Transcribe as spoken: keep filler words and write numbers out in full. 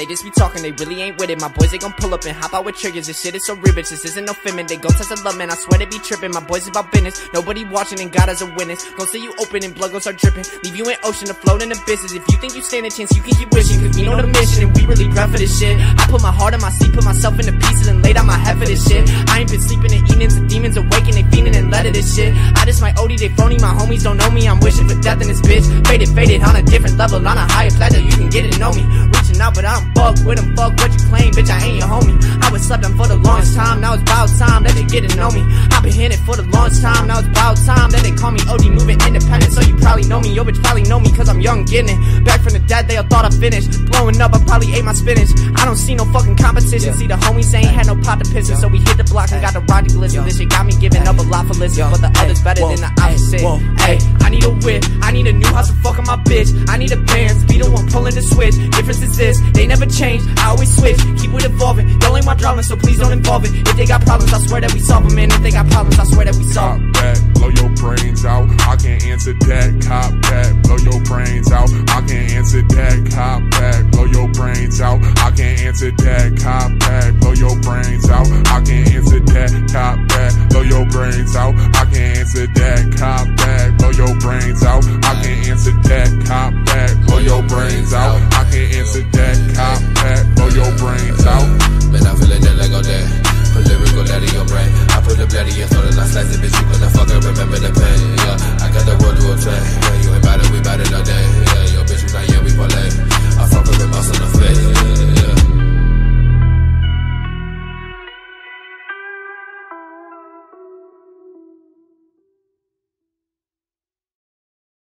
They just be talking, they really ain't with it. My boys, they gon' pull up and hop out with triggers. This shit is so ribbage, this isn't no femin'. They gon' test a love, man, I swear they be trippin'. My boys about business, nobody watching and God as a witness. Gon' see you open and blood gon' start drippin'. Leave you in ocean afloat in the business. If you think you stand a chance, you can keep wishing. Cause we know the mission and we really grind for this shit. I put my heart in my sleep, put myself into pieces and laid out my head for this shit. I ain't been sleeping and eating, the demons awaken, they fiendin' and let it this shit. I just might O D, they phony, my homies don't know me. I'm wishing for death in this bitch. Faded, faded, on a different level, on a higher plateau, you can get it, know me. Reaching out, but I'm bugged with them, fuck what you claim, bitch, I ain't your homie. I was slept on for the longest time, now it's about time that they get to know me. I've been hitting for the longest time, now it's about time that they call me O D, moving independent, so you probably know me. Your bitch probably know me, cause I'm young, getting it. Back from the dead, they all thought I finished. Blowing up, I probably ate my spinach. I don't see no fucking competition, yeah. See the homies ain't had no pot to piss in, so we hit the block and got the Roddy glisten. This shit got me giving up a lot for listen, but the others better than the opposite. Hey, I need a whip, I need a new house to fuck on my bitch. I need a parents, be the one pulling the switch. Difference is this, they never change, I always switch. Keep it evolving, y'all ain't my drama, so please don't involve it. If they got problems, I swear that we solve them, man. If they got problems, I swear that we solve them. Cop that, blow your brains out, I can't answer that. Cop that, blow your brains out, I can't answer that. Cop that, blow your brains out, I can't answer that. Cop that, blow your brains out, I can't answer that. Cop that, blow your brains out, I can't answer that. Cop that, blow your brains out, I can't answer that. Cop that, blow your brains out, I can't answer that. Cop that, blow your brains out.